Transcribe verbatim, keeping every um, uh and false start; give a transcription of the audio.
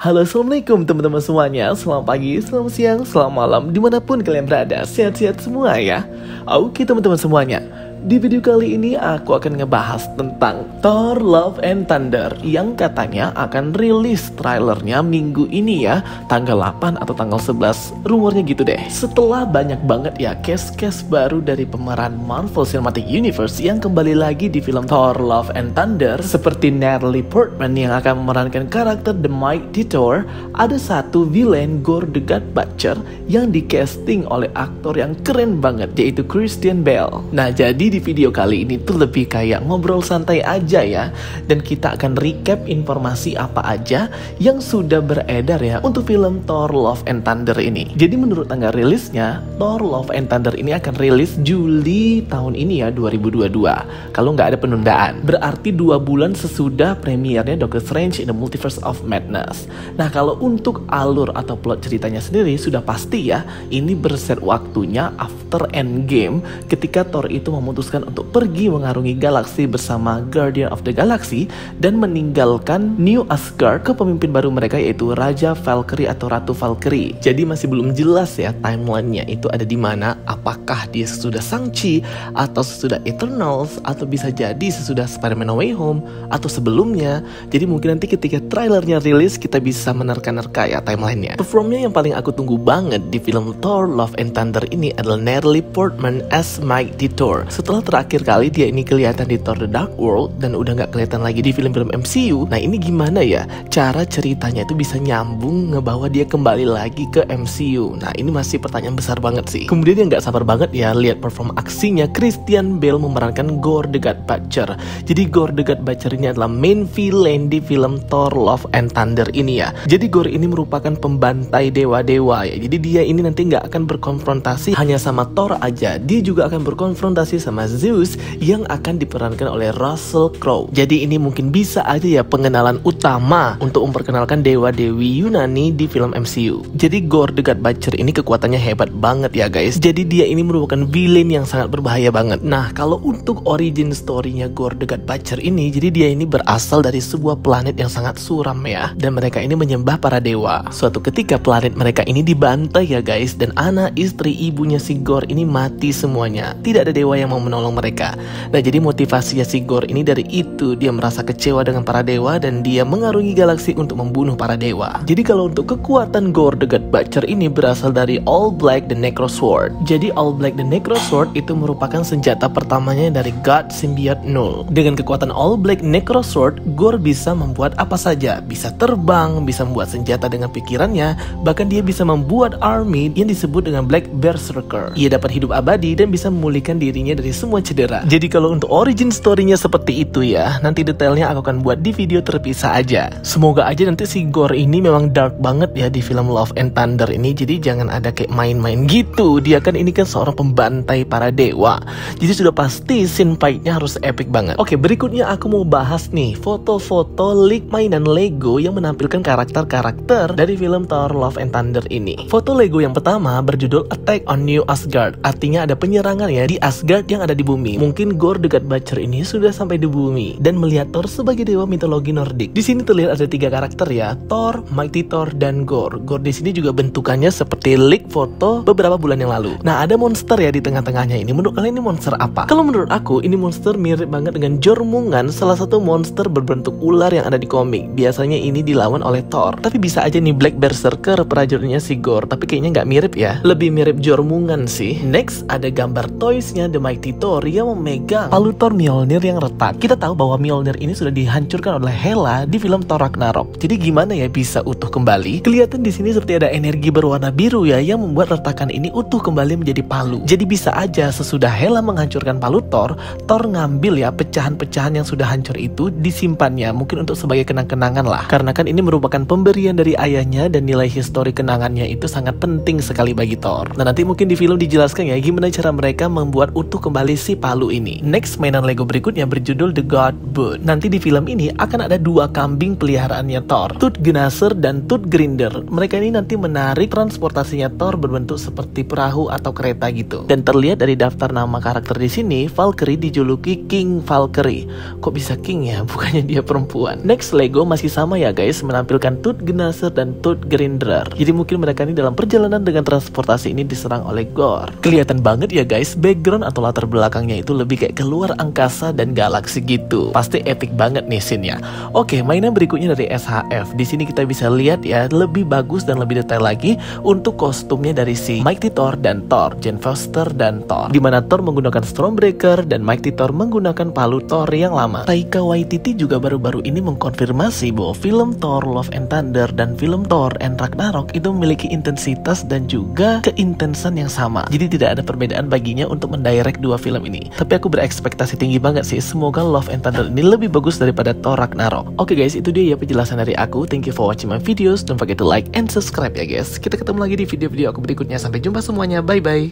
Halo, assalamualaikum teman-teman semuanya. Selamat pagi, selamat siang, selamat malam, dimanapun kalian berada. Sehat-sehat semua ya. Oke teman-teman semuanya, di video kali ini aku akan ngebahas tentang Thor Love and Thunder yang katanya akan rilis trailernya minggu ini ya, tanggal delapan atau tanggal sebelas, rumornya gitu deh. Setelah banyak banget ya case-case baru dari pemeran Marvel Cinematic Universe yang kembali lagi di film Thor Love and Thunder, seperti Natalie Portman yang akan memerankan karakter The Mighty Thor, ada satu villain Gorr the God Butcher yang di casting oleh aktor yang keren banget, yaitu Christian Bale. Nah jadi di video kali ini tuh lebih kayak ngobrol santai aja ya, dan kita akan recap informasi apa aja yang sudah beredar ya untuk film Thor Love and Thunder ini. Jadi menurut tanggal rilisnya, Thor Love and Thunder ini akan rilis Juli tahun ini ya, dua ribu dua puluh dua, kalau nggak ada penundaan. Berarti dua bulan sesudah premiernya Doctor Strange in the Multiverse of Madness. Nah kalau untuk alur atau plot ceritanya sendiri sudah pasti ya, ini berset waktunya after Endgame, ketika Thor itu memutuskan untuk pergi mengarungi galaksi bersama Guardian of the Galaxy dan meninggalkan New Asgard ke pemimpin baru mereka, yaitu Raja Valkyrie atau Ratu Valkyrie. Jadi masih belum jelas ya timelinenya itu ada di mana, apakah dia sesudah Shang-Chi atau sesudah Eternals atau bisa jadi sesudah Spider-Man Away Home atau sebelumnya. Jadi mungkin nanti ketika trailernya rilis kita bisa menerka-nerka ya timelinenya. Performnya yang paling aku tunggu banget di film Thor Love and Thunder ini adalah Natalie Portman as Mighty Thor. Setelah terakhir kali dia ini kelihatan di Thor The Dark World dan udah nggak kelihatan lagi di film-film M C U. Nah ini gimana ya cara ceritanya itu bisa nyambung ngebawa dia kembali lagi ke M C U. Nah ini masih pertanyaan besar banget sih. Kemudian yang nggak sabar banget ya lihat perform aksinya Christian Bale memerankan Gorr the God Butcher. Jadi Gorr the God Butcher ini adalah main villain di film Thor Love and Thunder ini ya. Jadi Gorr ini merupakan pembantai dewa-dewa ya. Jadi dia ini nanti nggak akan berkonfrontasi hanya sama Thor aja, dia juga akan berkonfrontasi sama Zeus yang akan diperankan oleh Russell Crowe. Jadi ini mungkin bisa aja ya pengenalan utama untuk memperkenalkan dewa-dewi Yunani di film M C U. Jadi Gorr the God Butcher ini kekuatannya hebat banget ya guys. Jadi dia ini merupakan villain yang sangat berbahaya banget. Nah kalau untuk origin story-nya Gorr the God Butcher ini, jadi dia ini berasal dari sebuah planet yang sangat suram ya, dan mereka ini menyembah para dewa. Suatu ketika planet mereka ini dibantai ya guys, dan anak istri ibunya si Gorr ini mati semuanya. Tidak ada dewa yang mau menolong mereka. Nah jadi motivasinya si Gorr ini dari itu, dia merasa kecewa dengan para dewa dan dia mengarungi galaksi untuk membunuh para dewa. Jadi kalau untuk kekuatan Gorr the God Butcher ini berasal dari All Black The Necrosword. Jadi All Black The Necrosword itu merupakan senjata pertamanya dari God Symbiote Null. Dengan kekuatan All Black Necrosword, Gorr bisa membuat apa saja, bisa terbang, bisa membuat senjata dengan pikirannya, bahkan dia bisa membuat army yang disebut dengan Black Berserker. Ia dapat hidup abadi dan bisa memulihkan dirinya dari semua cedera. Jadi kalau untuk origin story-nya seperti itu ya, nanti detailnya aku akan buat di video terpisah aja. Semoga aja nanti si Gorr ini memang dark banget ya di film Love and Thunder ini. Jadi jangan ada kayak main-main gitu. Dia kan ini kan seorang pembantai para dewa, jadi sudah pasti scene fight-nya harus epic banget. Oke berikutnya aku mau bahas nih foto-foto leak mainan Lego yang menampilkan karakter-karakter dari film Thor Love and Thunder ini. Foto Lego yang pertama berjudul Attack on New Asgard, artinya ada penyerangan ya di Asgard yang ada di bumi. Mungkin Gorr the God Butcher ini sudah sampai di bumi dan melihat Thor sebagai dewa mitologi Nordik. Di sini terlihat ada tiga karakter ya, Thor, Mighty Thor, dan Gorr. Gorr di sini juga bentukannya seperti leak foto beberapa bulan yang lalu. Nah ada monster ya di tengah-tengahnya ini. Menurut kalian ini monster apa? Kalau menurut aku ini monster mirip banget dengan Jormungandr, salah satu monster berbentuk ular yang ada di komik. Biasanya ini dilawan oleh Thor. Tapi bisa aja nih Black Berserker prajuritnya si Gorr, tapi kayaknya nggak mirip ya, lebih mirip Jormungandr sih. Next ada gambar toysnya The Mighty Thor yang memegang palu Thor Mjölnir yang retak. Kita tahu bahwa Mjölnir ini sudah dihancurkan oleh Hela di film Thor Ragnarok. Jadi gimana ya bisa utuh kembali? Kelihatan di sini seperti ada energi berwarna biru ya yang membuat retakan ini utuh kembali menjadi palu. Jadi bisa aja sesudah Hela menghancurkan palu Thor, Thor ngambil ya pecahan-pecahan yang sudah hancur itu, disimpannya mungkin untuk sebagai kenang-kenangan lah. Karena kan ini merupakan pemberian dari ayahnya dan nilai histori kenangannya itu sangat penting sekali bagi Thor. Nah nanti mungkin di film dijelaskan ya gimana cara mereka membuat utuh kembali kembali si palu ini. Next, mainan Lego berikutnya berjudul The God Butcher. Nanti di film ini akan ada dua kambing peliharaannya Thor, Toothgnasher dan Toothgrinder. Mereka ini nanti menarik transportasinya Thor berbentuk seperti perahu atau kereta gitu. Dan terlihat dari daftar nama karakter di sini, Valkyrie dijuluki King Valkyrie. Kok bisa King ya? Bukannya dia perempuan. Next, Lego masih sama ya guys, menampilkan Toothgnasher dan Toothgrinder. Jadi mungkin mereka ini dalam perjalanan dengan transportasi ini diserang oleh Gorr. Kelihatan banget ya guys, background atau latar belakangnya itu lebih kayak keluar angkasa dan galaksi gitu. Pasti epic banget nih scene-nya. Oke, mainan berikutnya dari S H F. Di sini kita bisa lihat ya, lebih bagus dan lebih detail lagi untuk kostumnya dari si Mighty Thor dan Thor, Jane Foster dan Thor. Dimana Thor menggunakan Stormbreaker dan Mighty Thor menggunakan palu Thor yang lama. Taika Waititi juga baru-baru ini mengkonfirmasi bahwa film Thor Love and Thunder dan film Thor and Ragnarok itu memiliki intensitas dan juga keintensan yang sama. Jadi tidak ada perbedaan baginya untuk mendirect dua film ini. Tapi aku berekspektasi tinggi banget sih, semoga Love and Thunder ini lebih bagus daripada Thor Ragnarok. Oke guys, itu dia ya penjelasan dari aku. Thank you for watching my videos. Don't forget to like and subscribe ya guys. Kita ketemu lagi di video-video aku berikutnya. Sampai jumpa semuanya, bye-bye.